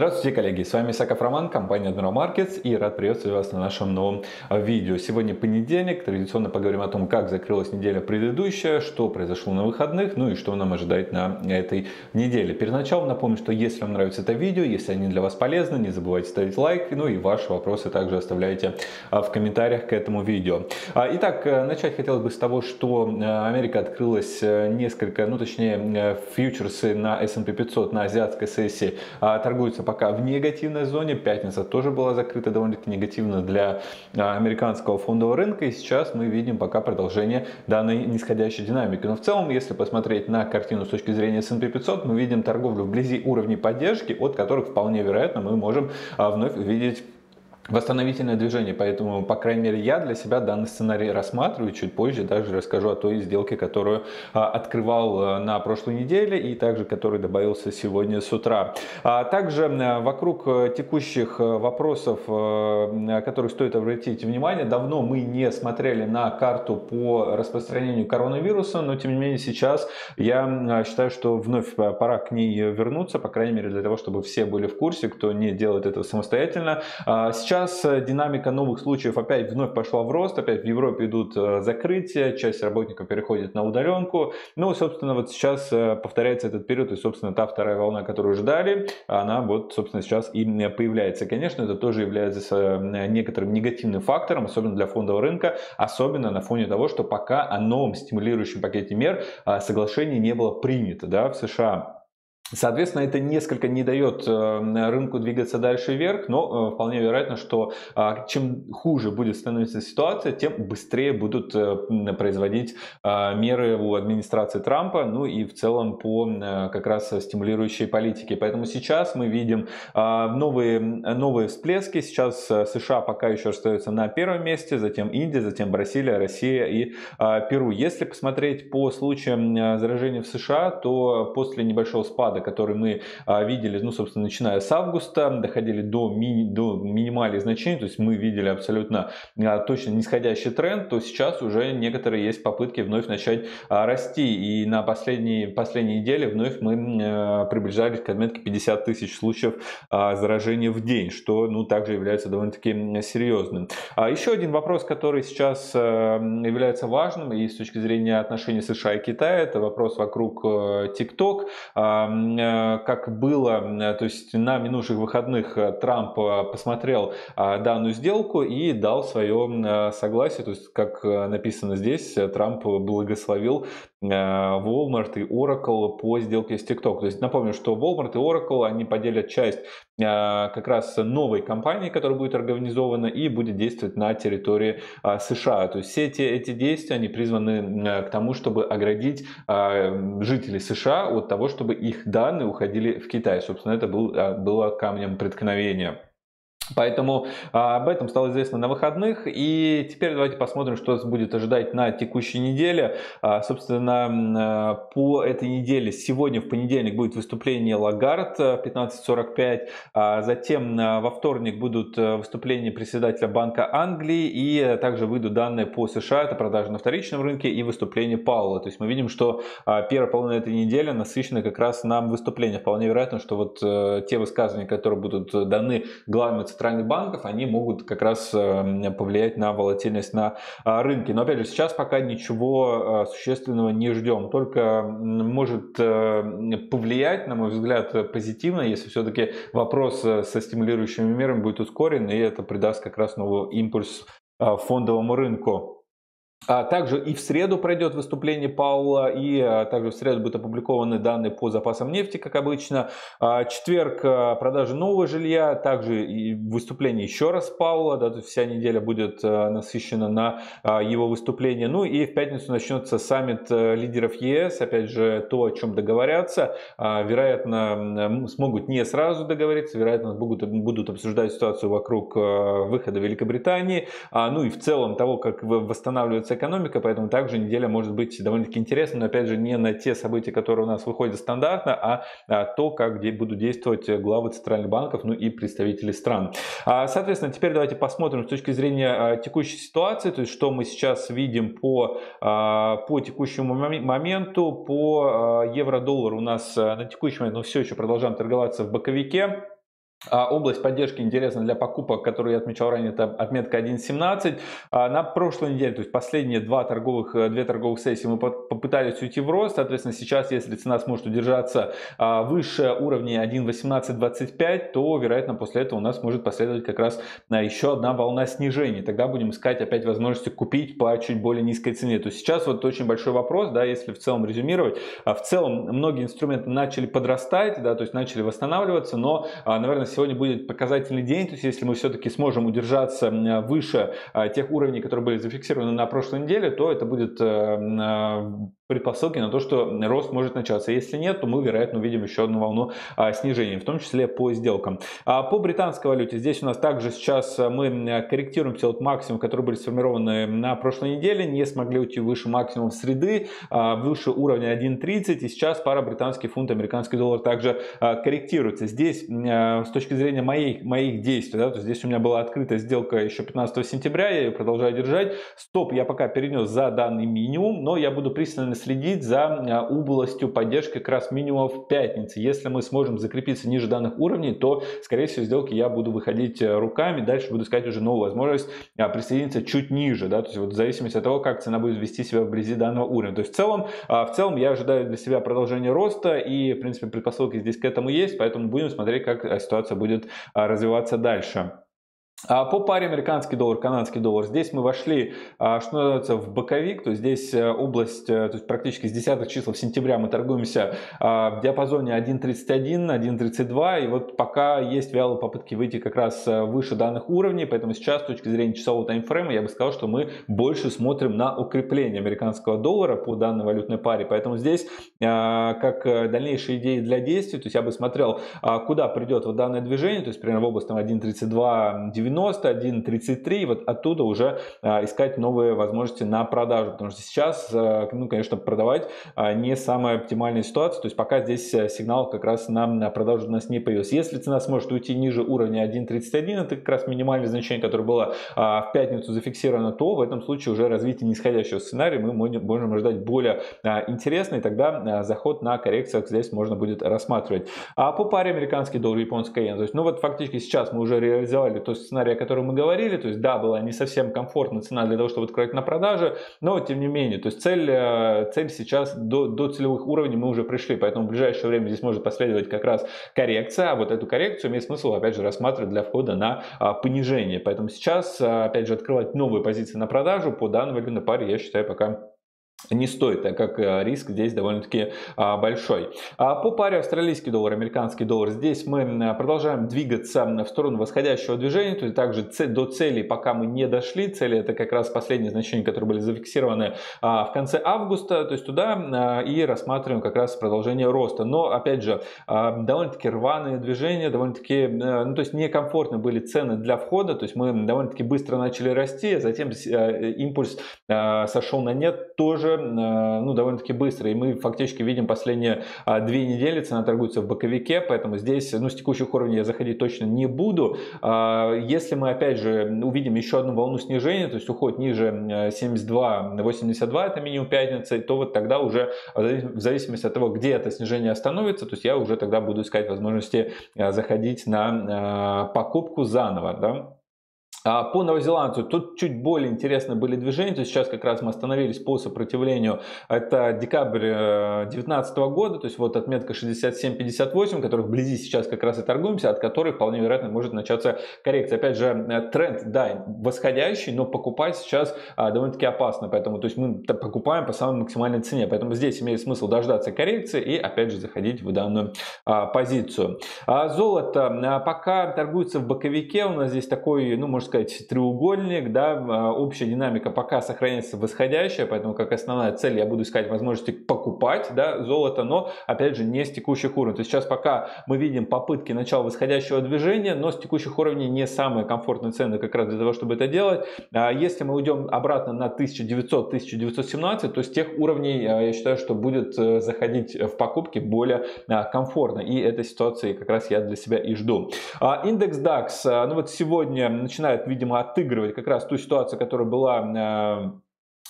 Здравствуйте, коллеги! С вами Исаков Роман, компания Admiral Markets, и рад приветствовать вас на нашем новом видео. Сегодня понедельник, традиционно поговорим о том, как закрылась неделя предыдущая, что произошло на выходных, ну и что нам ожидать на этой неделе. Перед началом напомню, что если вам нравится это видео, если они для вас полезны, не забывайте ставить лайк, ну и ваши вопросы также оставляйте в комментариях к этому видео. Итак, начать хотелось бы с того, что Америка открылась несколько, ну точнее фьючерсы на S&P 500 на азиатской сессии торгуются пока в негативной зоне. Пятница тоже была закрыта довольно-таки негативно для американского фондового рынка, и сейчас мы видим пока продолжение данной нисходящей динамики. Но в целом, если посмотреть на картину с точки зрения S&P 500, мы видим торговлю вблизи уровней поддержки, от которых вполне вероятно мы можем вновь увидеть восстановительное движение, поэтому, по крайней мере, я для себя данный сценарий рассматриваю. Чуть позже даже расскажу о той сделке, которую открывал на прошлой неделе и также который добавился сегодня с утра. Также вокруг текущих вопросов, которых стоит обратить внимание, давно мы не смотрели на карту по распространению коронавируса, но тем не менее сейчас я считаю, что вновь пора к ней вернуться, по крайней мере для того, чтобы все были в курсе, кто не делает этого самостоятельно. Сейчас динамика новых случаев опять вновь пошла в рост, опять в Европе идут закрытия, часть работников переходит на удаленку. Ну, собственно, вот сейчас повторяется этот период, и, собственно, та вторая волна, которую ждали, она вот, собственно, сейчас и появляется. Конечно, это тоже является некоторым негативным фактором, особенно для фондового рынка, особенно на фоне того, что пока о новом стимулирующем пакете мер соглашение не было принято, да, в США. Соответственно, это несколько не дает рынку двигаться дальше вверх, но вполне вероятно, что чем хуже будет становиться ситуация, тем быстрее будут производить меры у администрации Трампа, ну и в целом по как раз стимулирующей политике. Поэтому сейчас мы видим новые всплески. Сейчас США пока еще остается на первом месте, затем Индия, затем Бразилия, Россия и Перу. Если посмотреть по случаям заражения в США, то после небольшого спада, который мы видели, ну, собственно, начиная с августа, доходили до минимальных значений, то есть мы видели абсолютно точно нисходящий тренд, то сейчас уже некоторые есть попытки вновь начать расти. И на последней неделе вновь мы приближались к отметке 50 тысяч случаев заражения в день, что, ну, также является довольно-таки серьезным. Еще один вопрос, который сейчас является важным и с точки зрения отношений США и Китая, это вопрос вокруг TikTok. Как было, то есть на минувших выходных Трамп посмотрел данную сделку и дал свое согласие, то есть как написано здесь, Трамп благословил Walmart и Oracle по сделке с TikTok. То есть напомню, что Walmart и Oracle, они поделят часть как раз новой компании, которая будет организована и будет действовать на территории США. То есть все эти действия, они призваны к тому, чтобы оградить жителей США от того, чтобы их данные уходили в Китай. Собственно, это было камнем преткновения. Поэтому об этом стало известно на выходных. И теперь давайте посмотрим, что будет ожидать на текущей неделе. Собственно, по этой неделе сегодня в понедельник будет выступление Лагард 15:45. Затем во вторник будут выступления председателя Банка Англии. И также выйдут данные по США. Это продажи на вторичном рынке и выступление Паула. То есть мы видим, что первая половина этой недели насыщена как раз на выступления. Вполне вероятно, что вот те высказывания, которые будут даны главами центральных банков, они могут как раз повлиять на волатильность на рынке. Но опять же, сейчас пока ничего существенного не ждем. Только может повлиять, на мой взгляд, позитивно, если все-таки вопрос со стимулирующими мерами будет ускорен, и это придаст как раз новый импульс фондовому рынку. Также и в среду пройдет выступление Паула, и также в среду будут опубликованы данные по запасам нефти, как обычно. Четверг продажи нового жилья, также и выступление еще раз Паула, да, то есть вся неделя будет насыщена на его выступление. Ну и в пятницу начнется саммит лидеров ЕС, опять же то, о чем договорятся. Вероятно, смогут не сразу договориться, вероятно, будут обсуждать ситуацию вокруг выхода Великобритании, ну и в целом того, как восстанавливается экономика, поэтому также неделя может быть довольно-таки интересной, но опять же не на те события, которые у нас выходят стандартно, а то, как будут действовать главы центральных банков, ну и представители стран. Соответственно, теперь давайте посмотрим с точки зрения текущей ситуации, то есть что мы сейчас видим по текущему моменту, по евро-доллару у нас на текущий момент, но все еще продолжаем торговаться в боковике. Область поддержки интересна для покупок, которую я отмечал ранее, это отметка 1.17. На прошлой неделе, то есть последние две торговых сессии мы попытались уйти в рост. Соответственно, сейчас, если цена сможет удержаться выше уровня 1.1825, то, вероятно, после этого у нас может последовать как раз еще одна волна снижений. Тогда будем искать опять возможности купить по чуть более низкой цене. То есть сейчас вот очень большой вопрос, да, если в целом резюмировать. В целом многие инструменты начали подрастать, да, то есть начали восстанавливаться, но, наверное, сегодня будет показательный день, то есть если мы все-таки сможем удержаться выше тех уровней, которые были зафиксированы на прошлой неделе, то это будет предпосылки на то, что рост может начаться. Если нет, то мы, вероятно, увидим еще одну волну снижения, в том числе по сделкам. По британской валюте здесь у нас также сейчас мы корректируем все от максимум, которые были сформированы на прошлой неделе, не смогли уйти выше максимум среды, выше уровня 1.30, и сейчас пара британский фунт, американский доллар также корректируется. Здесь с точки зрения моих действий, да, то есть здесь у меня была открытая сделка еще 15 сентября, я ее продолжаю держать. Стоп я пока перенес за данный минимум, но я буду пристально следить за областью поддержки как раз минимума в пятницу. Если мы сможем закрепиться ниже данных уровней, то, скорее всего, сделки я буду выходить руками, дальше буду искать уже новую возможность присоединиться чуть ниже, да, то есть вот в зависимости от того, как цена будет вести себя вблизи данного уровня. То есть в целом я ожидаю для себя продолжения роста и, в принципе, предпосылки здесь к этому есть, поэтому будем смотреть, как ситуация будет развиваться дальше. По паре американский доллар, канадский доллар. Здесь мы вошли, что называется, в боковик. То есть здесь область, то есть практически с 10 числа сентября мы торгуемся в диапазоне 1.31, 1.32. И вот пока есть вялые попытки выйти как раз выше данных уровней. Поэтому сейчас с точки зрения часового таймфрейма я бы сказал, что мы больше смотрим на укрепление американского доллара по данной валютной паре. Поэтому здесь как дальнейшие идеи для действий. То есть я бы смотрел, куда придет вот данное движение. То есть примерно в области 1.32.90. 1.33, вот оттуда уже искать новые возможности на продажу, потому что сейчас, ну, конечно, продавать не самая оптимальная ситуация, то есть пока здесь сигнал как раз на продажу у нас не появился. Если цена сможет уйти ниже уровня 1.31, это как раз минимальное значение, которое было в пятницу зафиксировано, то в этом случае уже развитие нисходящего сценария мы можем ожидать более интересный, тогда заход на коррекциях здесь можно будет рассматривать. А по паре американский доллар, японская иена, то есть, ну вот фактически сейчас мы уже реализовали то сценарий, о котором мы говорили, то есть да, была не совсем комфортная цена для того, чтобы открыть на продаже, но тем не менее, то есть цель сейчас до целевых уровней мы уже пришли, поэтому в ближайшее время здесь может последовать как раз коррекция, а вот эту коррекцию имеет смысл опять же рассматривать для входа на понижение, поэтому сейчас опять же открывать новые позиции на продажу по данной валютной паре я считаю пока не стоит, так как риск здесь довольно-таки большой. По паре австралийский доллар, американский доллар, здесь мы продолжаем двигаться в сторону восходящего движения, то есть также до цели пока мы не дошли. Цели — это как раз последние значения, которые были зафиксированы в конце августа, то есть туда и рассматриваем как раз продолжение роста. Но опять же, довольно-таки рваные движения, довольно-таки, ну, то есть некомфортны были цены для входа, то есть мы довольно-таки быстро начали расти, затем импульс сошел на нет тоже, ну, довольно-таки быстро, и мы фактически видим последние 2 недели цена торгуется в боковике, поэтому здесь, ну, с текущих уровней я заходить точно не буду. Если мы опять же увидим еще одну волну снижения, то есть уход ниже 72-82, это минимум пятницы, то вот тогда уже в зависимости от того, где это снижение остановится, то есть я уже тогда буду искать возможности заходить на покупку заново, да. По новозеландцу тут чуть более интересны были движения, то есть сейчас как раз мы остановились по сопротивлению, это декабрь 2019 года, то есть вот отметка 67.58, которых вблизи сейчас как раз и торгуемся, от которой вполне вероятно может начаться коррекция. Опять же, тренд, да, восходящий, но покупать сейчас довольно-таки опасно, поэтому то есть мы покупаем по самой максимальной цене, поэтому здесь имеет смысл дождаться коррекции и опять же заходить в данную позицию. Золото пока торгуется в боковике, у нас здесь такой, ну, можно сказать, треугольник, да, общая динамика пока сохраняется восходящая, поэтому как основная цель я буду искать возможности покупать, да, золото, но опять же не с текущих уровней. То есть сейчас пока мы видим попытки начала восходящего движения, но с текущих уровней не самые комфортные цены как раз для того, чтобы это делать. Если мы уйдем обратно на 1900-1917, то с тех уровней я считаю, что будет заходить в покупки более комфортно, и этой ситуации как раз я для себя и жду. Индекс DAX, ну вот сегодня начинает, видимо, отыгрывать как раз ту ситуацию, которая была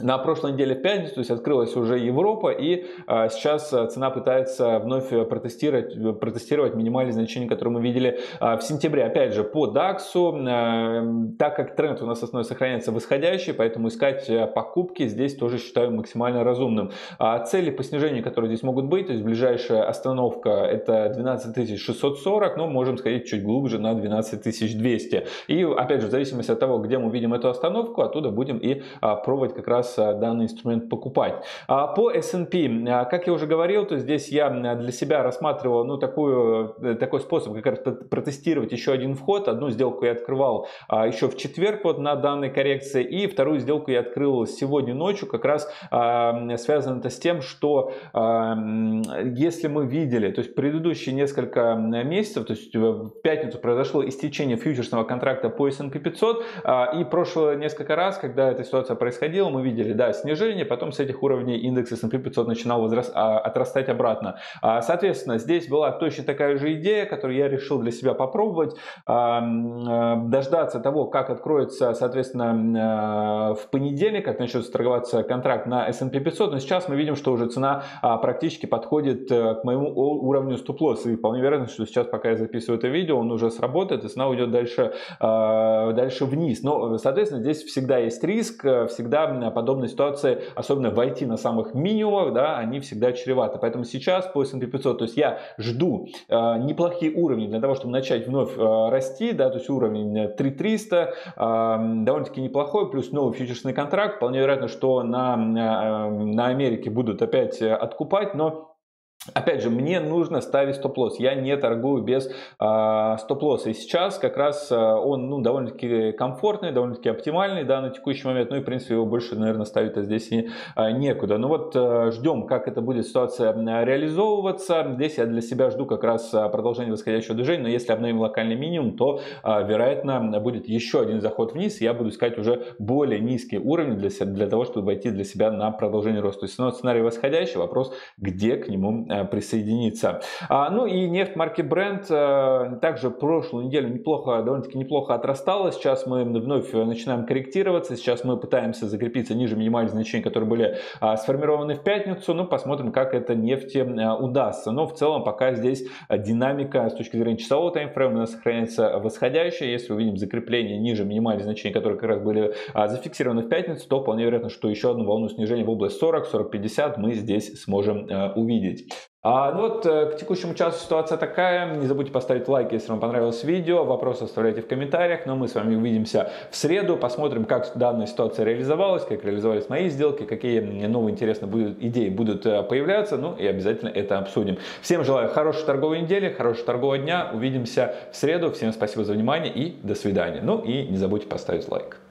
На прошлой неделе в пятницу, то есть открылась уже Европа, и сейчас цена пытается вновь протестировать минимальные значения, которые мы видели в сентябре. Опять же, по DAX, так как тренд у нас основной сохраняется восходящий, поэтому искать покупки здесь тоже считаю максимально разумным. Цели по снижению, которые здесь могут быть, то есть ближайшая остановка это 12640, но можем сходить чуть глубже на 12200. И опять же, в зависимости от того, где мы видим эту остановку, оттуда будем и пробовать как раз данный инструмент покупать. По S&P, как я уже говорил, то здесь я для себя рассматривал такой способ, как раз протестировать еще один вход. Одну сделку я открывал еще в четверг вот на данной коррекции, и вторую сделку я открыл сегодня ночью. Как раз связано это с тем, что если мы видели, то есть предыдущие несколько месяцев, то есть в пятницу произошло истечение фьючерсного контракта по S&P 500, и прошлое несколько раз, когда эта ситуация происходила, мы видели, да, снижение, потом с этих уровней индекс S&P 500 начинал отрастать обратно. Соответственно, здесь была точно такая же идея, которую я решил для себя попробовать, дождаться того, как откроется, соответственно, в понедельник, как начнется торговаться контракт на S&P 500, но сейчас мы видим, что уже цена практически подходит к моему уровню стоп-лосса, и вполне вероятно, что сейчас, пока я записываю это видео, он уже сработает, и цена уйдет дальше вниз. Но, соответственно, здесь всегда есть риск, всегда подобные ситуации, особенно войти на самых минимумах, да, они всегда чреваты. Поэтому сейчас по S&P 500, то есть я жду неплохие уровни для того, чтобы начать вновь расти, да, то есть уровень 3300 довольно-таки неплохой, плюс новый фьючерсный контракт. Вполне вероятно, что на Америке будут опять откупать, но опять же, мне нужно ставить стоп-лосс. Я не торгую без стоп-лосса. И сейчас как раз он довольно-таки комфортный, довольно-таки оптимальный, да, на текущий момент. Ну и, в принципе, его больше, наверное, ставить здесь и некуда. Ну вот ждем, как это будет ситуация реализовываться. Здесь я для себя жду как раз продолжение восходящего движения. Но если обновим локальный минимум, то, вероятно, будет еще один заход вниз. Я буду искать уже более низкие уровни для того, чтобы войти для себя на продолжение роста. То есть, ну, сценарий восходящий. Вопрос, где к нему присоединиться. Ну и нефть марки Brent также прошлую неделю довольно-таки неплохо отрастала. Сейчас мы вновь начинаем корректироваться. Сейчас мы пытаемся закрепиться ниже минимальных значений, которые были сформированы в пятницу. Ну, посмотрим, как это нефти удастся. Но в целом пока здесь динамика с точки зрения часового таймфрейма у нас сохраняется восходящая. Если увидим закрепление ниже минимальных значений, которые как раз были зафиксированы в пятницу, то вполне вероятно, что еще одну волну снижения в область 40-40-50 мы здесь сможем увидеть. Ну вот, к текущему часу ситуация такая. Не забудьте поставить лайк, если вам понравилось видео. Вопросы оставляйте в комментариях. Но мы с вами увидимся в среду. Посмотрим, как данная ситуация реализовалась, как реализовались мои сделки, какие новые интересные идеи будут появляться. Ну и обязательно это обсудим. Всем желаю хорошей торговой недели, хорошего торгового дня. Увидимся в среду. Всем спасибо за внимание и до свидания. Ну и не забудьте поставить лайк.